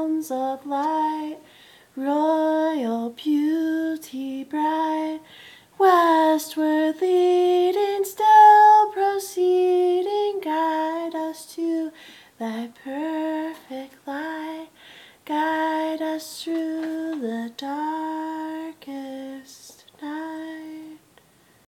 realms of light, royal beauty bright, westward leading, still proceeding, guide us to thy perfect light, guide us through the dark.